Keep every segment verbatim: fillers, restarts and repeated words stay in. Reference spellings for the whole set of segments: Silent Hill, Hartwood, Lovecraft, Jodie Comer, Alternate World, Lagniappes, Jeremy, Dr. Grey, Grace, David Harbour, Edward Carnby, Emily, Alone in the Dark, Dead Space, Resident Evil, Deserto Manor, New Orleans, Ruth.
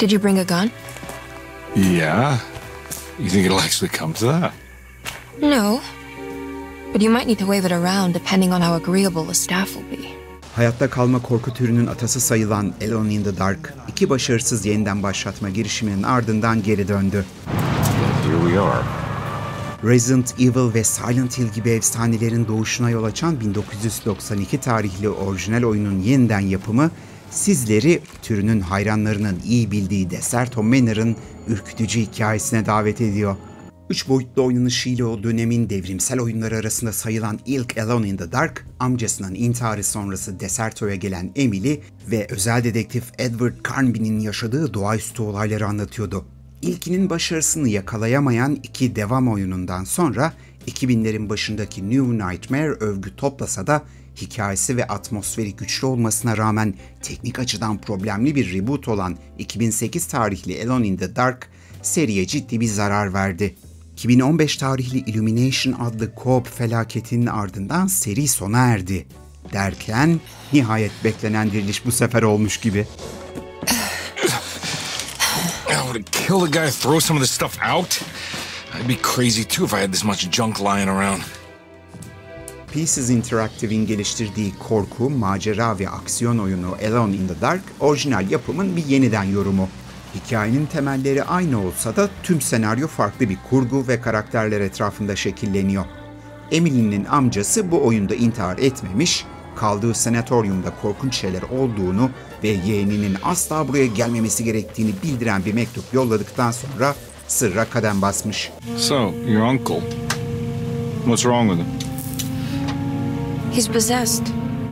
Did you bring a gun? Yeah. You think it'll actually come to that? No. But you might need to wave it around depending on how agreeable the staff will be. Hayatta kalma korku türünün atası sayılan Alone in the Dark, iki başarısız yeniden başlatma girişiminin ardından geri döndü. Here we are. Resident Evil ve Silent Hill gibi efsanelerin doğuşuna yol açan bin dokuz yüz doksan iki tarihli orijinal oyunun yeniden yapımı, sizleri türünün hayranlarının iyi bildiği Deserto Manor'ın ürkütücü hikayesine davet ediyor. Üç boyutlu oynanışıyla o dönemin devrimsel oyunları arasında sayılan ilk Alone in the Dark, amcasının intiharı sonrası Deserto'ya gelen Emily ve özel dedektif Edward Carnby'nin yaşadığı doğaüstü olayları anlatıyordu. İlkinin başarısını yakalayamayan iki devam oyunundan sonra iki binlerin başındaki New Nightmare övgü toplasa da hikayesi ve atmosferi güçlü olmasına rağmen teknik açıdan problemli bir reboot olan iki bin sekiz tarihli Alone in the Dark seriye ciddi bir zarar verdi. iki bin on beş tarihli Illumination adlı co-op felaketinin ardından seri sona erdi. Derken nihayet beklenen diriliş bu sefer olmuş gibi. Kill the guy, throw some of this stuff out. I'd be crazy too if I had this much junk lying around. Pieces Interactive'in geliştirdiği korku, macera ve aksiyon oyunu Alone in the Dark, orijinal yapımın bir yeniden yorumu. Hikayenin temelleri aynı olsa da tüm senaryo farklı bir kurgu ve karakterler etrafında şekilleniyor. Emily'nin amcası bu oyunda intihar etmemiş, kaldığı senatoryumda korkunç şeyler olduğunu ve yeğeninin asla buraya gelmemesi gerektiğini bildiren bir mektup yolladıktan sonra sırra kadem basmış. So, your uncle. What's wrong with him? He's possessed.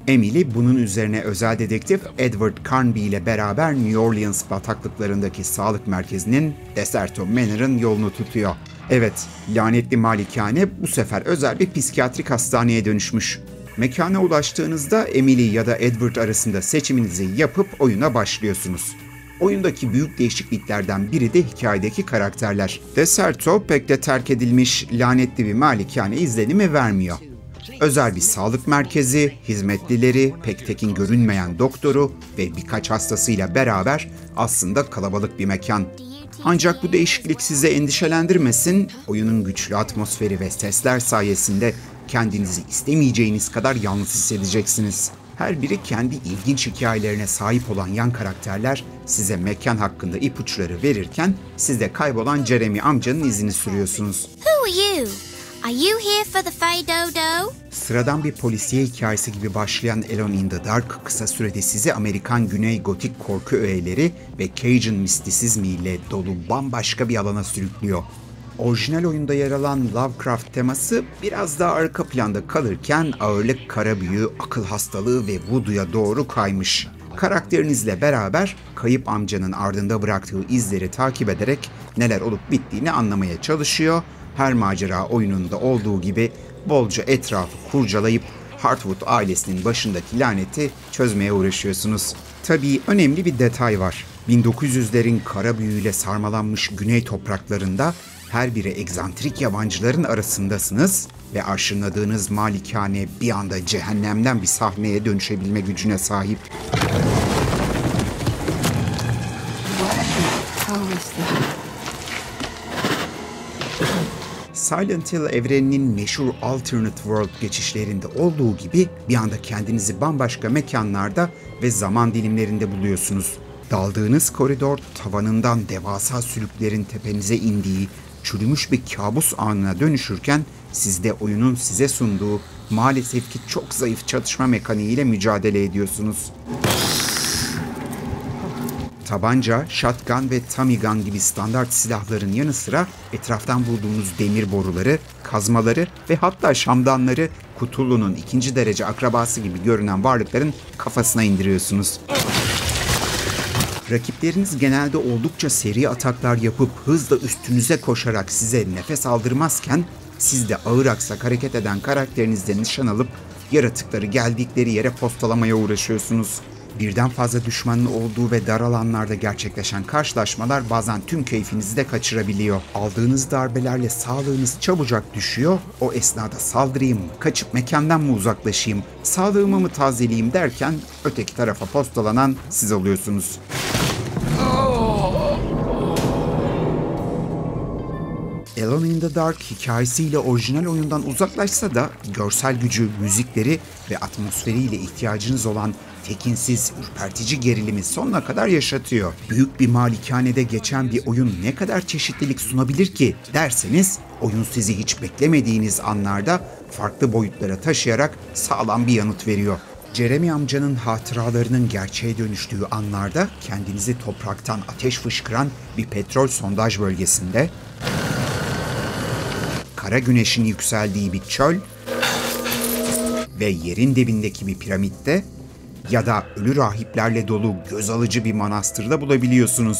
Emily bunun üzerine özel dedektif Edward Carnby ile beraber New Orleans bataklıklarındaki sağlık merkezinin Deserto Manor'ın yolunu tutuyor. Evet, lanetli malikane bu sefer özel bir psikiyatrik hastaneye dönüşmüş. Mekana ulaştığınızda Emily ya da Edward arasında seçiminizi yapıp oyuna başlıyorsunuz. Oyundaki büyük değişikliklerden biri de hikayedeki karakterler. Deserto pek de terk edilmiş, lanetli bir malikane izlenimi vermiyor. Özel bir sağlık merkezi, hizmetlileri, pek tekin görünmeyen doktoru ve birkaç hastasıyla beraber aslında kalabalık bir mekan. Ancak bu değişiklik sizi endişelendirmesin, oyunun güçlü atmosferi ve sesler sayesinde kendinizi istemeyeceğiniz kadar yalnız hissedeceksiniz. Her biri kendi ilginç hikayelerine sahip olan yan karakterler size mekan hakkında ipuçları verirken siz de kaybolan Jeremy amcanın izini sürüyorsunuz. Are you here for the Fay Dodo? Sıradan bir polisiye hikayesi gibi başlayan Alone in the Dark kısa sürede sizi Amerikan Güney Gotik korku öğeleri ve Cajun mistisizmi ile dolu bambaşka bir alana sürüklüyor. Orijinal oyunda yer alan Lovecraft teması biraz daha arka planda kalırken ağırlık kara büyü, akıl hastalığı ve voodoo'ya doğru kaymış. Karakterinizle beraber kayıp amcanın ardında bıraktığı izleri takip ederek neler olup bittiğini anlamaya çalışıyor. Her macera oyununda olduğu gibi bolca etrafı kurcalayıp Hartwood ailesinin başındaki laneti çözmeye uğraşıyorsunuz. Tabii önemli bir detay var. bin dokuz yüzlerin kara büyüyle sarmalanmış güney topraklarında her biri egzantrik yabancıların arasındasınız ve arşınladığınız malikane bir anda cehennemden bir sahneye dönüşebilme gücüne sahip. Silent Hill evreninin meşhur Alternate World geçişlerinde olduğu gibi bir anda kendinizi bambaşka mekanlarda ve zaman dilimlerinde buluyorsunuz. Daldığınız koridor tavanından devasa sülüklerin tepenize indiği, çürümüş bir kabus anına dönüşürken siz de oyunun size sunduğu maalesef ki çok zayıf çatışma mekaniğiyle mücadele ediyorsunuz. Tabanca, shotgun ve tummy gun gibi standart silahların yanı sıra etraftan bulduğunuz demir boruları, kazmaları ve hatta şamdanları Cthulhu'nun ikinci derece akrabası gibi görünen varlıkların kafasına indiriyorsunuz. Rakipleriniz genelde oldukça seri ataklar yapıp hızla üstünüze koşarak size nefes aldırmazken siz de ağır aksak hareket eden karakterinizden nişan alıp yaratıkları geldikleri yere postalamaya uğraşıyorsunuz. Birden fazla düşmanın olduğu ve dar alanlarda gerçekleşen karşılaşmalar bazen tüm keyfinizi de kaçırabiliyor. Aldığınız darbelerle sağlığınız çabucak düşüyor, o esnada saldırayım, kaçıp mekandan mı uzaklaşayım, sağlığımı mı tazeleyeyim derken öteki tarafa postalanan siz oluyorsunuz. Alone in the Dark hikayesiyle orijinal oyundan uzaklaşsa da görsel gücü, müzikleri ve atmosferiyle ihtiyacınız olan tekinsiz, ürpertici gerilimi sonuna kadar yaşatıyor. Büyük bir malikanede geçen bir oyun ne kadar çeşitlilik sunabilir ki derseniz, oyun sizi hiç beklemediğiniz anlarda farklı boyutlara taşıyarak sağlam bir yanıt veriyor. Jeremy amcanın hatıralarının gerçeğe dönüştüğü anlarda kendinizi topraktan ateş fışkıran bir petrol sondaj bölgesinde, kara güneşin yükseldiği bir çöl ve yerin dibindeki bir piramitte ya da ölü rahiplerle dolu göz alıcı bir manastırda bulabiliyorsunuz.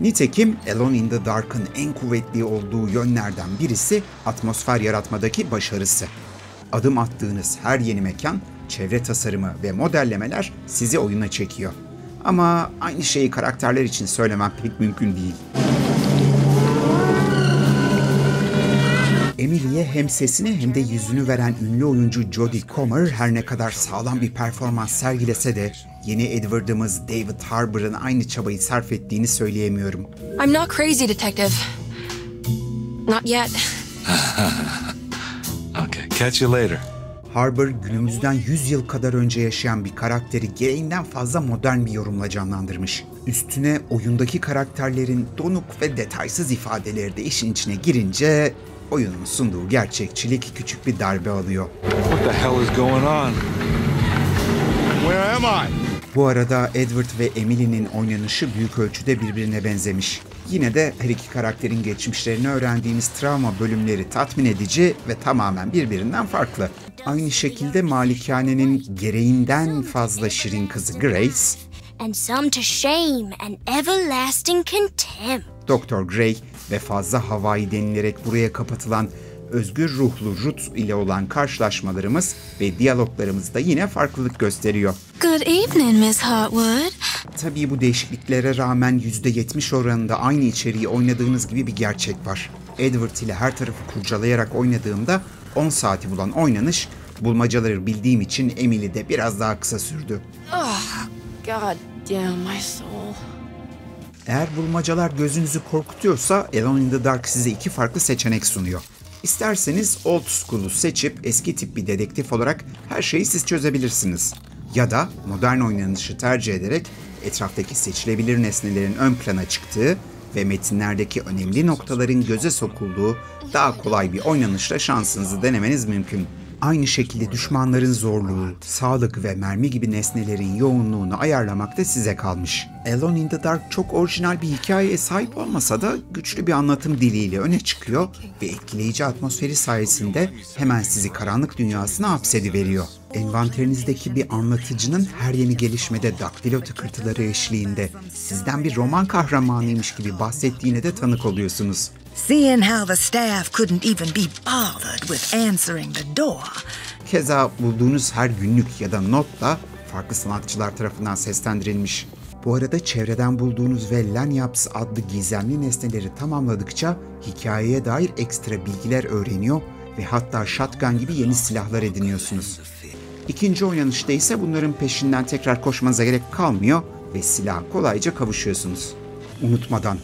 Nitekim Alone in the Dark'ın en kuvvetli olduğu yönlerden birisi atmosfer yaratmadaki başarısı. Adım attığınız her yeni mekan, çevre tasarımı ve modellemeler sizi oyuna çekiyor. Ama aynı şeyi karakterler için söylemem pek mümkün değil. Emily'ye hem sesini hem de yüzünü veren ünlü oyuncu Jodie Comer her ne kadar sağlam bir performans sergilese de yeni Edward'ımız David Harbour'ın aynı çabayı sarf ettiğini söyleyemiyorum. I'm not crazy, detective. Not yet. Okay, catch you later. Harbour günümüzden yüz yıl kadar önce yaşayan bir karakteri gereğinden fazla modern bir yorumla canlandırmış. Üstüne oyundaki karakterlerin donuk ve detaysız ifadeleri de işin içine girince oyunun sunduğu gerçekçilik küçük bir darbe alıyor. What the hell is going on? Where am I? Bu arada Edward ve Emily'nin oynanışı büyük ölçüde birbirine benzemiş. Yine de her iki karakterin geçmişlerini öğrendiğimiz travma bölümleri tatmin edici ve tamamen birbirinden farklı. Aynı şekilde malikanenin gereğinden fazla şirin kızı Grace, doktor Grey ve fazla havai denilerek buraya kapatılan özgür ruhlu Ruth ile olan karşılaşmalarımız ve diyaloglarımızda yine farklılık gösteriyor. Good evening, Miss Hartwood. Tabii bu değişikliklere rağmen yüzde yetmiş oranında aynı içeriği oynadığınız gibi bir gerçek var. Edward ile her tarafı kurcalayarak oynadığımda on saati bulan oynanış, bulmacaları bildiğim için Emily'de biraz daha kısa sürdü. Oh, God damn my soul. Eğer bulmacalar gözünüzü korkutuyorsa Alone in the Dark size iki farklı seçenek sunuyor. İsterseniz old school'u seçip eski tip bir dedektif olarak her şeyi siz çözebilirsiniz. Ya da modern oynanışı tercih ederek etraftaki seçilebilir nesnelerin ön plana çıktığı ve metinlerdeki önemli noktaların göze sokulduğu daha kolay bir oynanışla şansınızı denemeniz mümkün. Aynı şekilde düşmanların zorluğu, sağlık ve mermi gibi nesnelerin yoğunluğunu ayarlamak da size kalmış. Alone in the Dark çok orijinal bir hikayeye sahip olmasa da güçlü bir anlatım diliyle öne çıkıyor ve etkileyici atmosferi sayesinde hemen sizi karanlık dünyasına hapsediveriyor. Envanterinizdeki bir anlatıcının her yeni gelişmede daktilo tıkırtıları eşliğinde sizden bir roman kahramanıymış gibi bahsettiğine de tanık oluyorsunuz. Keza bulduğunuz her günlük ya da notla farklı sanatçılar tarafından seslendirilmiş. Bu arada çevreden bulduğunuz ve Lagniappes adlı gizemli nesneleri tamamladıkça hikayeye dair ekstra bilgiler öğreniyor ve hatta shotgun gibi yeni silahlar ediniyorsunuz. İkinci oynanışta ise bunların peşinden tekrar koşmanıza gerek kalmıyor ve silaha kolayca kavuşuyorsunuz. Unutmadan,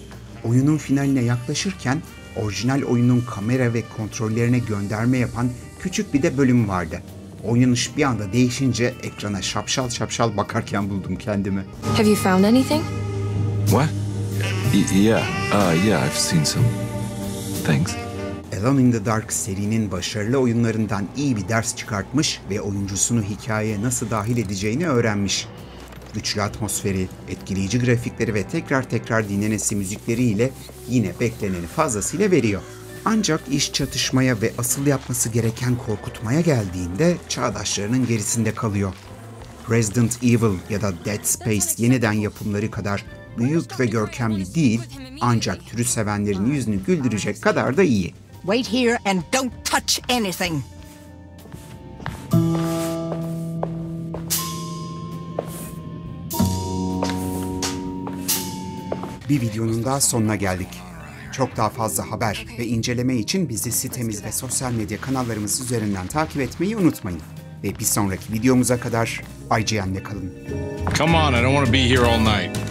oyunun finaline yaklaşırken orijinal oyunun kamera ve kontrollerine gönderme yapan küçük bir de bölüm vardı. Oynanış bir anda değişince ekrana şapşal şapşal bakarken buldum kendimi. Have you found anything? What? Yeah, uh, yeah, I've seen some things. Alone in the Dark serinin başarılı oyunlarından iyi bir ders çıkartmış ve oyuncusunu hikayeye nasıl dahil edeceğini öğrenmiş. Güçlü atmosferi, etkileyici grafikleri ve tekrar tekrar dinlenesi müzikleriyle yine bekleneni fazlasıyla veriyor. Ancak iş çatışmaya ve asıl yapması gereken korkutmaya geldiğinde çağdaşlarının gerisinde kalıyor. Resident Evil ya da Dead Space yeniden yapımları kadar büyük ve görkemli değil, ancak türü sevenlerin yüzünü güldürecek kadar da iyi. Wait here and don't touch anything. Bir videonun daha sonuna geldik. Çok daha fazla haber ve inceleme için bizi sitemiz ve sosyal medya kanallarımız üzerinden takip etmeyi unutmayın. Ve bir sonraki videomuza kadar I G N'de kalın. Come on, I don't want to be here all night.